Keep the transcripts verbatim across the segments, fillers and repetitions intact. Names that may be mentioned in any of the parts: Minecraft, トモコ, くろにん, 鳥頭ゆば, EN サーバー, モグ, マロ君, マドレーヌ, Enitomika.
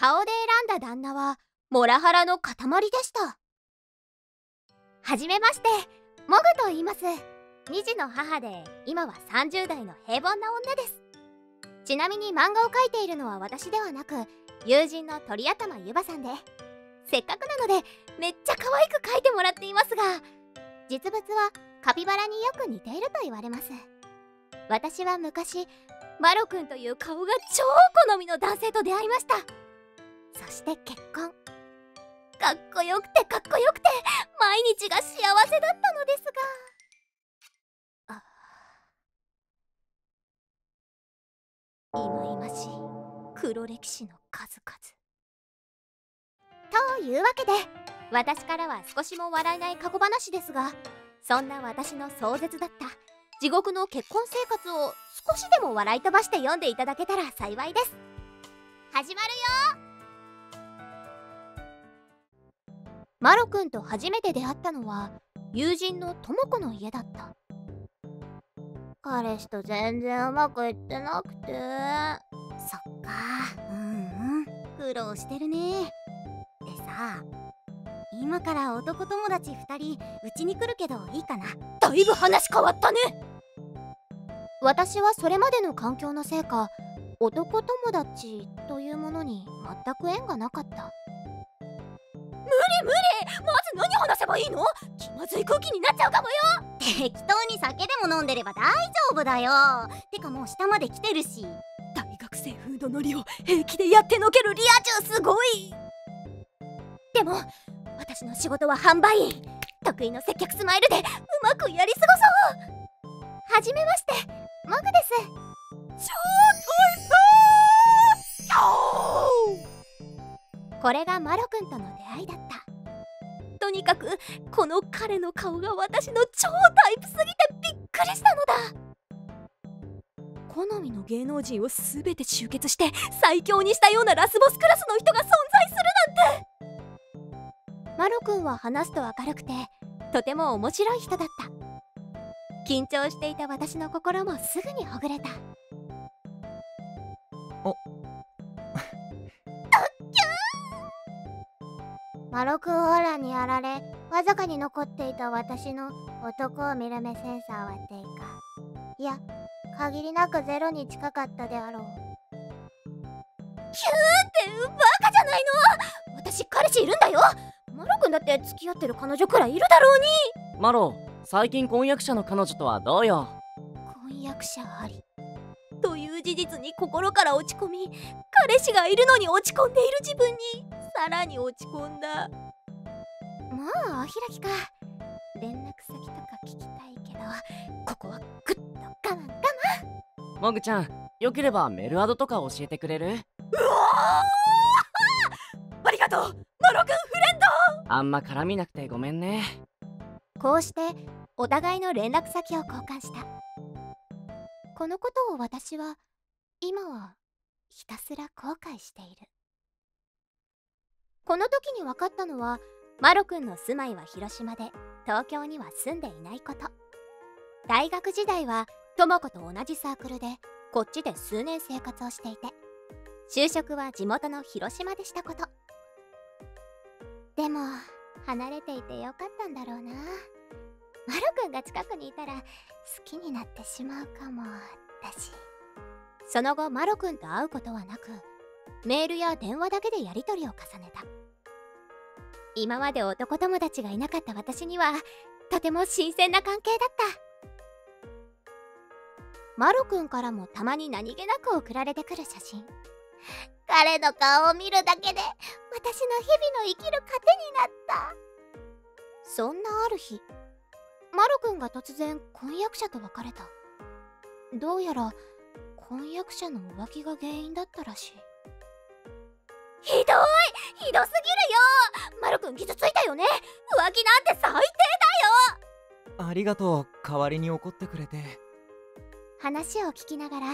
顔で選んだ旦那はモラハラの塊でした。はじめまして、モグと言います。にじの母で今はさんじゅう代の平凡な女です。ちなみに漫画を描いているのは私ではなく友人の鳥頭ゆばさんで、せっかくなのでめっちゃ可愛く描いてもらっていますが、実物はカピバラによく似ていると言われます。私は昔マロ君という顔が超好みの男性と出会いました。そして結婚。かっこよくてかっこよくて毎日が幸せだったのですが、ああ、忌々しい黒歴史の数々。というわけで私からは少しも笑えない過去話ですが、そんな私の壮絶だった地獄の結婚生活を少しでも笑い飛ばして読んでいただけたら幸いです。始まるよ。マロ君と初めて出会ったのは友人のトモコの家だった。彼氏と全然うまくいってなくて。そっか、うんうん、苦労してるね。でさ、今から男友達ふたりうちに来るけどいいかな。だいぶ話変わったね。私はそれまでの環境のせいか男友達というものに全く縁がなかった。無理無理、まず何話せばいいの？気まずい空気になっちゃうかもよ。適当に酒でも飲んでれば大丈夫だよ。てかもう下まで来てるし。大学生風のノリを平気でやってのけるリア充すごい。でも私の仕事は販売員。得意の接客スマイルでうまくやり過ごそう。はじめまして、モグです。超タイプ！これがマロ君との出会いだった。とにかくこの彼の顔が私の超タイプすぎてびっくりしたのだ。好みの芸能人をすべて集結して最強にしたようなラスボスクラスの人が存在するなんて。マロ君は話すと明るくてとても面白い人だった。緊張していた私の心もすぐにほぐれた。おっマロ君オーラにやられ、わずかに残っていた私の男を見る目センサーは低下、いや限りなくゼロに近かったであろう。キューってバカじゃないの。私彼氏いるんだよ。マロ君だって付き合ってる彼女くらいいるだろうに。マロ、最近婚約者の彼女とはどうよ。婚約者ありという事実に心から落ち込み、彼氏がいるのに落ち込んでいる自分にさらに落ち込んだ。もうお開きか。連絡先とか聞きたいけど、ここはグッと我慢我慢。モグちゃん、よければメールアドとか教えてくれる？うおーありがとうマロ君フレンド。あんま絡みなくてごめんね。こうしてお互いの連絡先を交換した。このことを私は今はひたすら後悔している。この時に分かったのは、マロ君の住まいは広島で東京には住んでいないこと。大学時代はトモコと同じサークルでこっちで数年生活をしていて、就職は地元の広島でしたこと。でも離れていてよかったんだろうな。マロ君が近くにいたら好きになってしまうかもだし。その後マロ君と会うことはなく、メールや電話だけでやり取りを重ねた。今まで男友達がいなかった私にはとても新鮮な関係だった。マロ君からもたまに何気なく送られてくる写真。彼の顔を見るだけで私の日々の生きる糧になった。そんなある日、マロ君が突然婚約者と別れた。どうやら婚約者の浮気が原因だったらしい。ひどい、ひどすぎるよ。マロ君傷ついたよね。浮気なんて最低だよ。ありがとう、代わりに怒ってくれて。話を聞きながら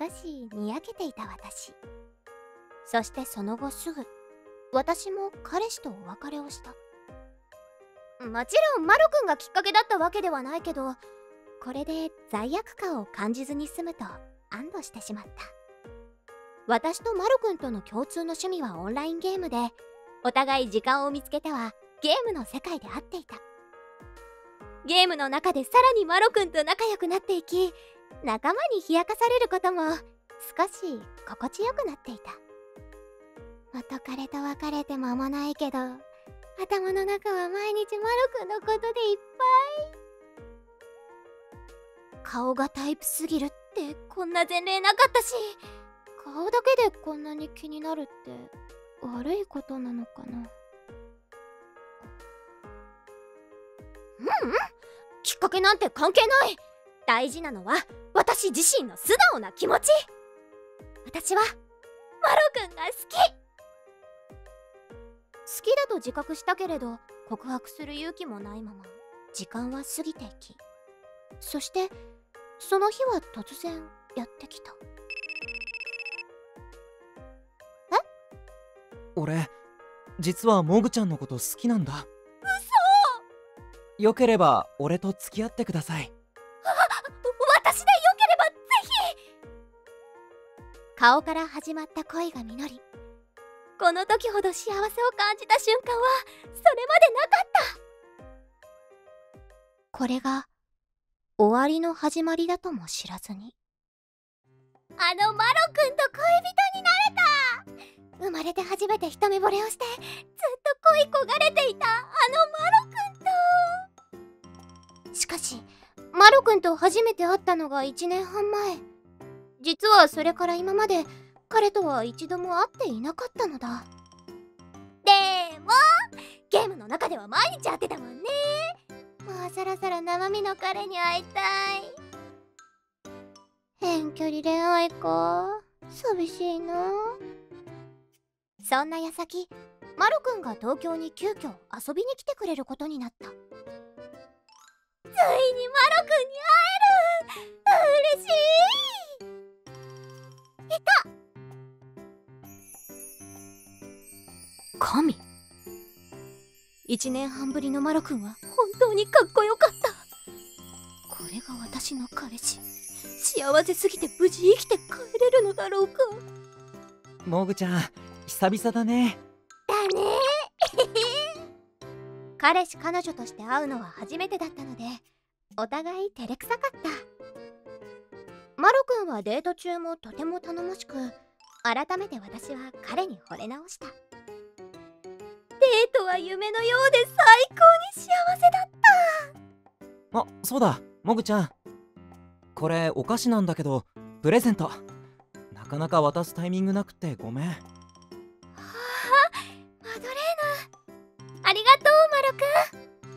少しにやけていた私。そしてその後すぐ私も彼氏とお別れをした。もちろんマロ君がきっかけだったわけではないけど、これで罪悪感を感じずに済むと安堵してしまった。私とまるくんとの共通の趣味はオンラインゲームで、お互い時間を見つけてはゲームの世界で会っていた。ゲームの中でさらにまるくんと仲良くなっていき、仲間に冷やかされることも少し心地よくなっていた。元彼と別れて間もないけど、頭の中は毎日まるくんのことでいっぱい。顔がタイプすぎるってこんな前例なかったし、顔だけでこんなに気になるって悪いことなのかな。ううん、きっかけなんて関係ない。大事なのは私自身の素直な気持ち。私はまるくんが好き好きだと自覚したけれど、告白する勇気もないまま時間は過ぎていき、そしてその日は突然やってきた。え？俺、実はモグちゃんのこと好きなんだ。嘘！よければ俺と付き合ってください。あ、私でよければぜひ。顔から始まった恋が実り、この時ほど幸せを感じた瞬間はそれまでなかった。これが終わりの始まりだとも知らずに、あのまるくんと恋人になれた。生まれて初めて一目惚れをして、ずっと恋焦がれていたあのまるくんと。しかしまるくんと初めて会ったのがいちねんはんまえ。実はそれから今まで彼とは一度も会っていなかったのだ。でもゲームの中では毎日会ってたもんね。もうそろそろ生身の彼に会いたい。遠距離恋愛か、寂しいな。そんな矢先、まるくんが東京に急遽遊びに来てくれることになった。ついにまるくんに会える。嬉しい。いた。神、いちねんはんぶりのまるくんは本当にかっこよかった。これが私の彼氏。幸せすぎて無事生きて帰れるのだろうか。モグちゃん、久々だね。だね彼氏彼女として会うのは初めてだったので、お互い照れくさかった。まるくんはデート中もとても頼もしく、改めて私は彼に惚れ直した。デートは夢のようで最高に幸せだった。あ、そうだ、モグちゃん、これお菓子なんだけど、プレゼント。なかなか渡すタイミングなくてごめん。はあ、マドレーナ、ありがとうまるくん。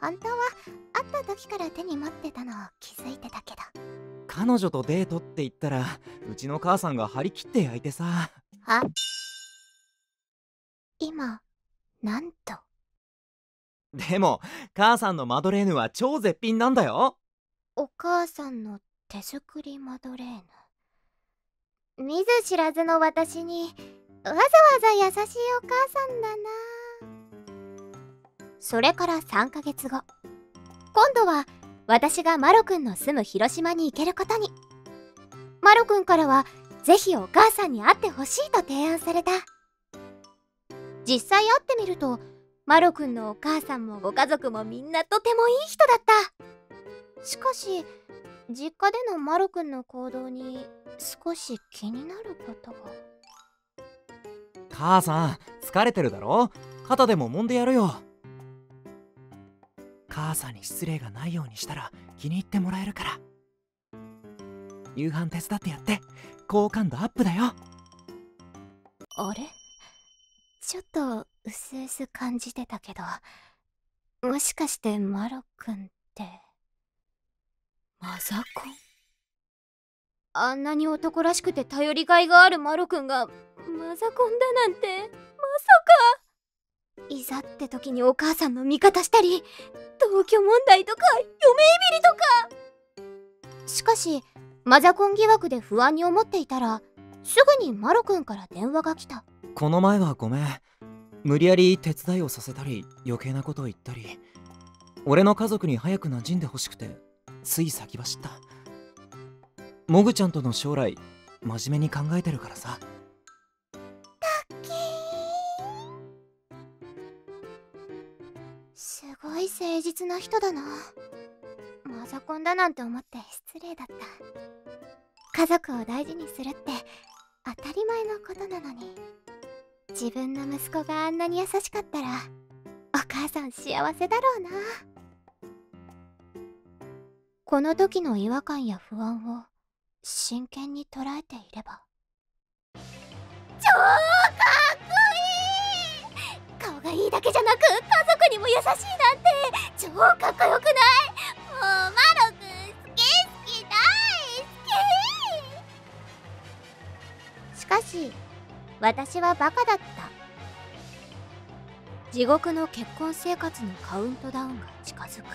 本当は会った時から手に持ってたのを気づいてたけど、彼女とデートって言ったらうちの母さんが張り切って焼いてさ。あ、今なんと。でも母さんのマドレーヌは超絶品なんだよ。お母さんの手作りマドレーヌ。見ず知らずの私にわざわざ優しいお母さんだな。それからさんかげつご、今度は私がまるくんの住む広島に行けることに。まるくんからはぜひお母さんに会ってほしいと提案された。実際会ってみると、まるくんのお母さんもご家族もみんなとてもいい人だった。しかし、実家でのまるくんの行動に少し気になることが。母さん、疲れてるだろ？肩でも揉んでやるよ。母さんに失礼がないようにしたら気に入ってもらえるから。夕飯手伝ってやって、好感度アップだよ。あれ？ちょっとうすうす感じてたけど、もしかしてまるくんってマザコン？あんなに男らしくて頼りがいがあるまるくんがマザコンだなんて、まさか。いざって時にお母さんの味方したり、同居問題とか嫁いびりとか。しかしマザコン疑惑で不安に思っていたら、すぐにまるくんから電話が来た。この前はごめん、無理やり手伝いをさせたり余計なことを言ったり、俺の家族に早く馴染んでほしくてつい先走った。モグちゃんとの将来真面目に考えてるからさ。たっけー、すごい誠実な人だな。マザコンだなんて思って失礼だった。家族を大事にするって当たり前のことなのに、自分の息子があんなに優しかったらお母さん幸せだろうな。この時の違和感や不安を真剣に捉えていれば。超かっこいい。顔がいいだけじゃなく家族にも優しいなんて超かっこよくない？もうマロくん好き好き大好き。しかし私はバカだった。地獄の結婚生活のカウントダウンが近づく。